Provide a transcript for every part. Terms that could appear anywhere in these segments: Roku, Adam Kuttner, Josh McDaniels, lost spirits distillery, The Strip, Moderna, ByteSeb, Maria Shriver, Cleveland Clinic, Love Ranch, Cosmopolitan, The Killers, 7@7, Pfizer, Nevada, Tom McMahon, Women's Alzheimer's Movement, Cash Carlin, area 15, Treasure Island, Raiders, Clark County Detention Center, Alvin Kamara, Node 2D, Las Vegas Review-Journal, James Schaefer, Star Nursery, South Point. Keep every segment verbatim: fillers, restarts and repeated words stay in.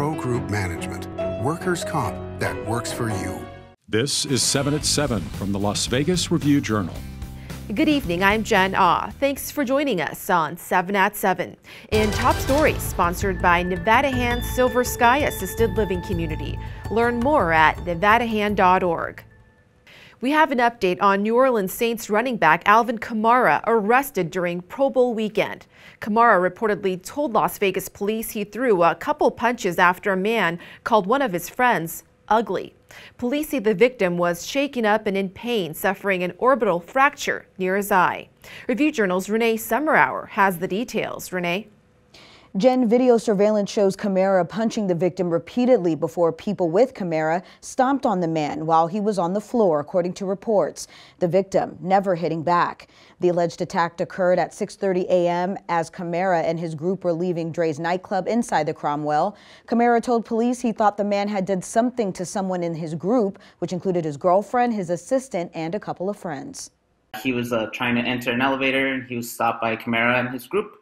Pro Group Management, workers' comp that works for you. This is seven at seven from the Las Vegas Review-Journal. Good evening, I'm Jen Ah. Thanks for joining us on seven at seven. In Top Stories, sponsored by Nevada Hand's Silver Sky Assisted Living Community. Learn more at nevada hand dot org. We have an update on New Orleans Saints running back Alvin Kamara arrested during Pro Bowl weekend. Kamara reportedly told Las Vegas police he threw a couple punches after a man called one of his friends ugly. Police say the victim was shaken up and in pain, suffering an orbital fracture near his eye. Review Journal's Renee Summerhour has the details. Renee? Jen, video surveillance shows Kamara punching the victim repeatedly before people with Kamara stomped on the man while he was on the floor, according to reports. The victim never hitting back. The alleged attack occurred at six thirty a m as Kamara and his group were leaving Dre's nightclub inside the Cromwell. Kamara told police he thought the man had done something to someone in his group, which included his girlfriend, his assistant, and a couple of friends. He was uh, trying to enter an elevator and he was stopped by Kamara and his group.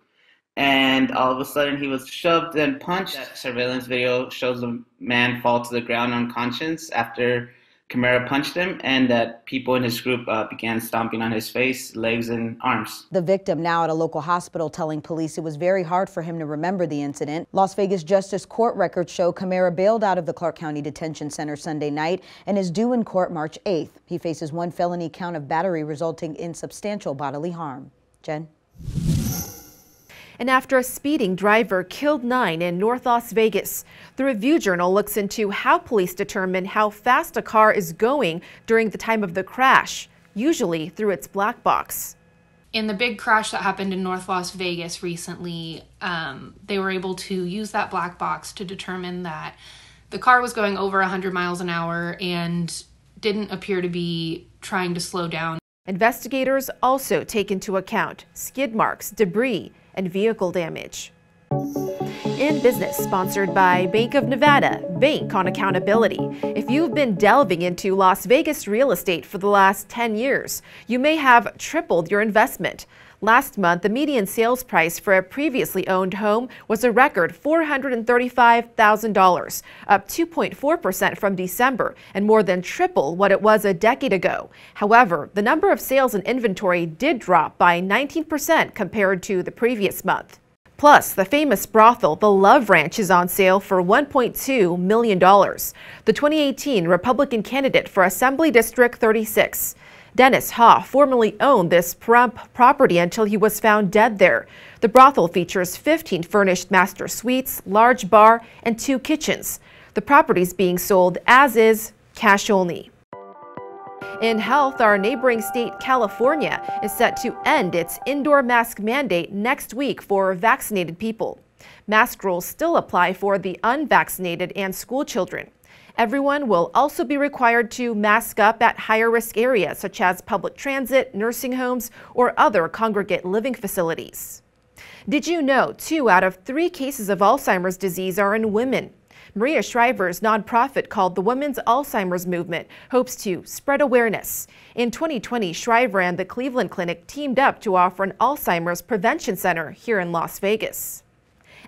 And all of a sudden he was shoved and punched. That surveillance video shows the man fall to the ground unconscious after Kamara punched him, and that people in his group uh, began stomping on his face, legs, and arms. The victim, now at a local hospital, telling police it was very hard for him to remember the incident. Las Vegas Justice court records show Kamara bailed out of the Clark County Detention Center Sunday night and is due in court March eighth. He faces one felony count of battery resulting in substantial bodily harm. Jen? And after a speeding driver killed nine in North Las Vegas, the Review Journal looks into how police determine how fast a car is going during the time of the crash, usually through its black box. In the big crash that happened in North Las Vegas recently, um, they were able to use that black box to determine that the car was going over one hundred miles an hour and didn't appear to be trying to slow down. Investigators also take into account skid marks, debris, and vehicle damage. In business, sponsored by Bank of Nevada, Bank on Accountability. If you've been delving into Las Vegas real estate for the last ten years, you may have tripled your investment. Last month, the median sales price for a previously owned home was a record four hundred thirty-five thousand dollars, up two point four percent from December and more than triple what it was a decade ago. However, the number of sales and inventory did drop by nineteen percent compared to the previous month. Plus, the famous brothel, the Love Ranch, is on sale for one point two million dollars. The twenty eighteen Republican candidate for Assembly District thirty-six. Dennis Ha formerly owned this property until he was found dead there. The brothel features fifteen furnished master suites, large bar, and two kitchens. The property is being sold as is, cash only. In health, our neighboring state, California, is set to end its indoor mask mandate next week for vaccinated people. Mask rules still apply for the unvaccinated and school children. Everyone will also be required to mask up at higher risk areas such as public transit, nursing homes, or other congregate living facilities. Did you know two out of three cases of Alzheimer's disease are in women? Maria Shriver's nonprofit called the Women's Alzheimer's Movement hopes to spread awareness. In twenty twenty, Shriver and the Cleveland Clinic teamed up to offer an Alzheimer's prevention center here in Las Vegas.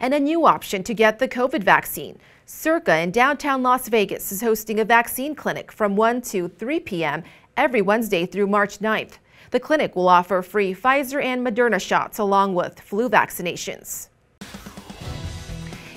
And a new option to get the COVID vaccine. Circa in downtown Las Vegas is hosting a vaccine clinic from one to three p m every Wednesday through March ninth. The clinic will offer free Pfizer and Moderna shots along with flu vaccinations.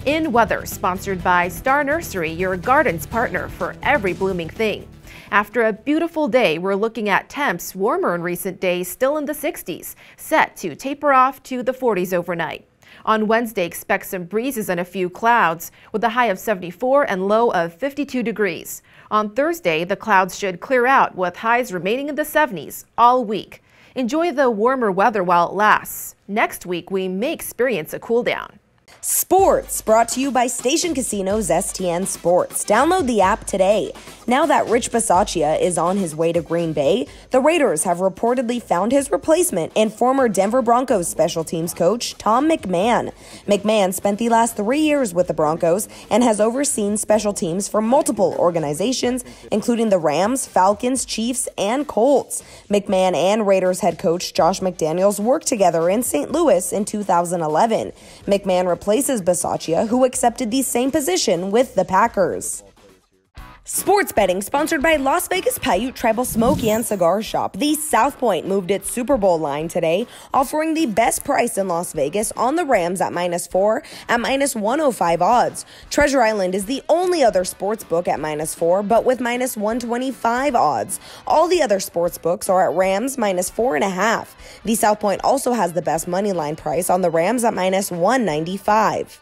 In weather, sponsored by Star Nursery, your garden's partner for every blooming thing. After a beautiful day, we're looking at temps warmer in recent days, still in the sixties, set to taper off to the forties overnight. On Wednesday, expect some breezes and a few clouds, with a high of seventy-four and low of fifty-two degrees. On Thursday, the clouds should clear out, with highs remaining in the seventies all week. Enjoy the warmer weather while it lasts. Next week, we may experience a cool down. Sports, brought to you by Station Casino's S T N Sports. Download the app today. Now that Rich Bisaccia is on his way to Green Bay, the Raiders have reportedly found his replacement and former Denver Broncos special teams coach, Tom McMahon. McMahon spent the last three years with the Broncos and has overseen special teams for multiple organizations, including the Rams, Falcons, Chiefs, and Colts. McMahon and Raiders head coach Josh McDaniels worked together in Saint Louis in two thousand eleven. McMahon replaced replaces Bisaccia, who accepted the same position with the Packers. Sports betting sponsored by Las Vegas Paiute Tribal Smoke and Cigar Shop. The South Point moved its Super Bowl line today, offering the best price in Las Vegas on the Rams at minus four at minus one oh five odds. Treasure Island is the only other sports book at minus four, but with minus one twenty-five odds. All the other sports books are at Rams minus four and a half. The South Point also has the best money line price on the Rams at minus one ninety-five.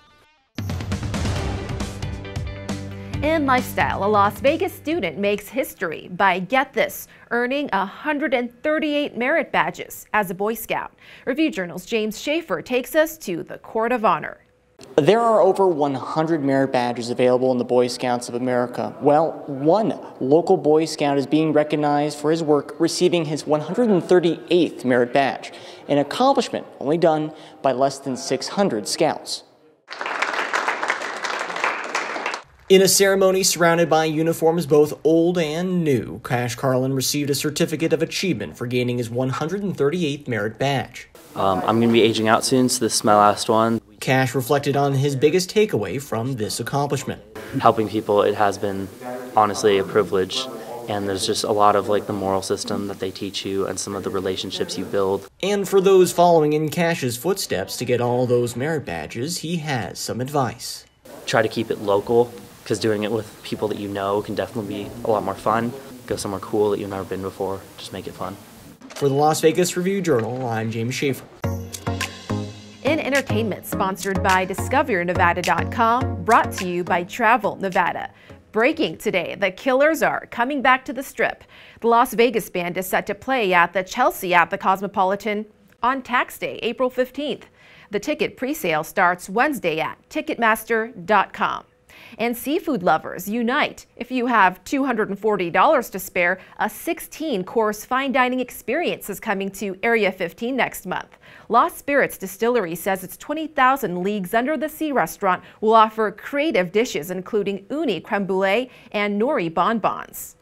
In lifestyle, a Las Vegas student makes history by, get this, earning one hundred thirty-eight merit badges as a Boy Scout. Review Journal's James Schaefer takes us to the Court of Honor. There are over one hundred merit badges available in the Boy Scouts of America. Well, one local Boy Scout is being recognized for his work, receiving his one hundred thirty-eighth merit badge, an accomplishment only done by less than six hundred Scouts. In a ceremony surrounded by uniforms both old and new, Cash Carlin received a certificate of achievement for gaining his one hundred thirty-eighth merit badge. Um, I'm going to be aging out soon, so this is my last one. Cash reflected on his biggest takeaway from this accomplishment. Helping people, it has been honestly a privilege. And there's just a lot of like the moral system that they teach you and some of the relationships you build. And for those following in Cash's footsteps to get all those merit badges, he has some advice. Try to keep it local, because doing it with people that you know can definitely be a lot more fun. Go somewhere cool that you've never been before. Just make it fun. For the Las Vegas Review-Journal, I'm James Schaefer. In entertainment, sponsored by Discover Nevada dot com, brought to you by Travel Nevada. Breaking today, the Killers are coming back to the Strip. The Las Vegas band is set to play at the Chelsea at the Cosmopolitan on Tax Day, April fifteenth. The ticket presale starts Wednesday at Ticketmaster dot com. And seafood lovers unite. If you have two hundred forty dollars to spare, a sixteen course fine dining experience is coming to area fifteen next month. Lost Spirits Distillery says its twenty thousand Leagues Under the Sea restaurant will offer creative dishes including uni creme brulee and nori bonbons.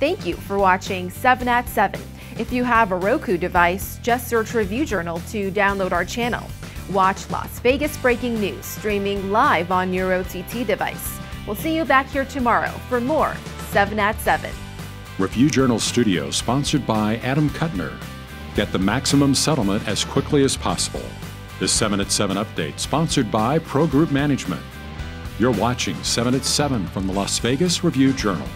Thank you for watching seven at seven. If you have a Roku device, just search Review Journal to download our channel. Watch Las Vegas Breaking News streaming live on your O T T device. We'll see you back here tomorrow for more seven at seven. Review Journal Studio sponsored by Adam Kuttner. Get the maximum settlement as quickly as possible. This seven at seven update sponsored by Pro Group Management. You're watching seven at seven from the Las Vegas Review Journal.